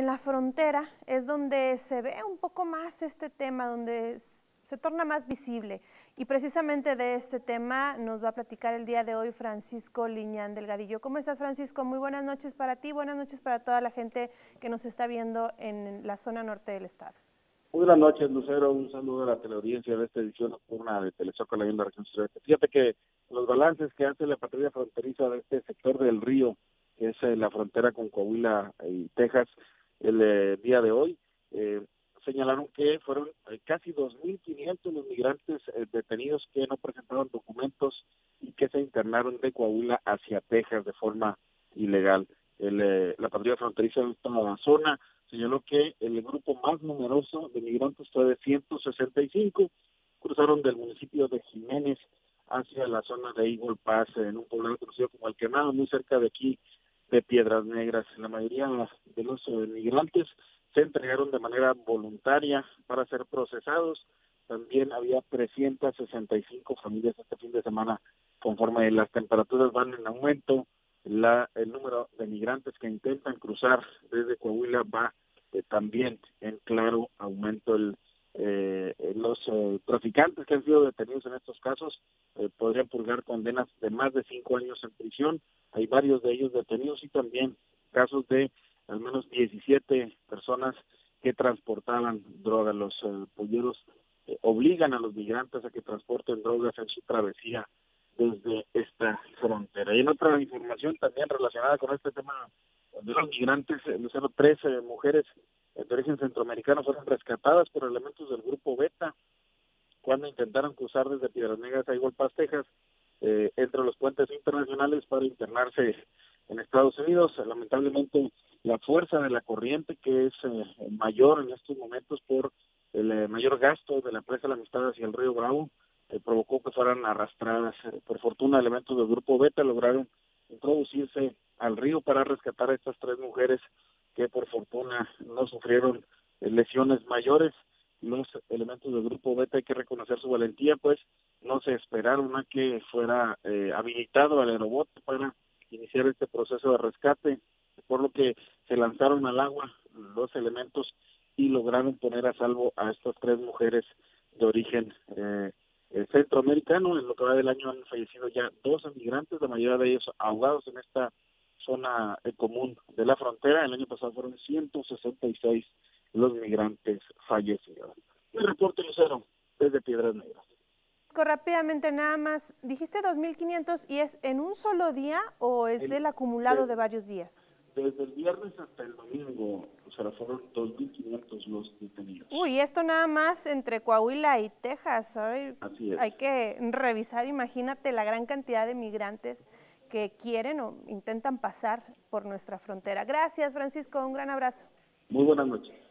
en la frontera es donde se ve un poco más este tema, donde se torna más visible. Y precisamente de este tema nos va a platicar el día de hoy Francisco Liñán Delgadillo. ¿Cómo estás, Francisco? Muy buenas noches para ti, buenas noches para toda la gente que nos está viendo en la zona norte del estado. Muy buenas noches, Lucero. Un saludo a la teleaudiencia de esta edición nocturna de Teleshock en la misma región sureste. Fíjate que los balances que hace la patrulla fronteriza de este sector del río, que es la frontera con Coahuila y Texas, el día de hoy, señalaron que fueron casi 2.500 los migrantes detenidos que no presentaron documentos y que se internaron de Coahuila hacia Texas de forma ilegal. La patrulla fronteriza de esta zona señaló que el grupo más numeroso de migrantes fue de 165, cruzaron del municipio de Jiménez hacia la zona de Eagle Pass, en un poblado conocido como El Quemado, muy cerca de aquí, de Piedras Negras. La mayoría de los migrantes se entregaron de manera voluntaria para ser procesados. También había 365 familias este fin de semana. Conforme las temperaturas van en aumento, el número de migrantes que intentan cruzar desde Coahuila va también en claro aumento. Los traficantes que han sido detenidos en estos casos podrían purgar condenas de más de 5 años en prisión. Hay varios de ellos detenidos y también casos de al menos 17 personas que transportaban droga. Los polleros obligan a los migrantes a que transporten drogas en su travesía desde esta frontera. Y en otra información también relacionada con este tema de los migrantes, Lucero, 13 mujeres de origen centroamericano fueron rescatadas por elementos del Grupo Beta cuando intentaron cruzar desde Piedras Negras a Eagle Pass, Texas, entre los puentes internacionales para internarse en Estados Unidos. Lamentablemente, la fuerza de la corriente, que es mayor en estos momentos por el mayor gasto de la presa La Amistad hacia el río Bravo, provocó que fueran arrastradas. Por fortuna, elementos del Grupo Beta lograron introducirse al río para rescatar a estas 3 mujeres que por fortuna no sufrieron lesiones mayores. Los elementos del Grupo Beta, hay que reconocer su valentía, pues no se esperaron a que fuera habilitado el aerobote para iniciar este proceso de rescate, por lo que se lanzaron al agua los elementos y lograron poner a salvo a estas 3 mujeres de origen centroamericano. En lo que va del año han fallecido ya 2 migrantes, la mayoría de ellos ahogados en esta zona común de la frontera. El año pasado fueron 166 los migrantes fallecidos. El reporte, Lucero, desde Piedras Negras. Rápidamente nada más, dijiste 2.500 y ¿es en un solo día o es del acumulado de varios días? Desde el viernes hasta el domingo, Lucero, fueron 2.500 los detenidos. Uy, esto nada más entre Coahuila y Texas. Así es. Hay que revisar, imagínate, la gran cantidad de migrantes que quieren o intentan pasar por nuestra frontera. Gracias, Francisco, un gran abrazo. Muy buenas noches.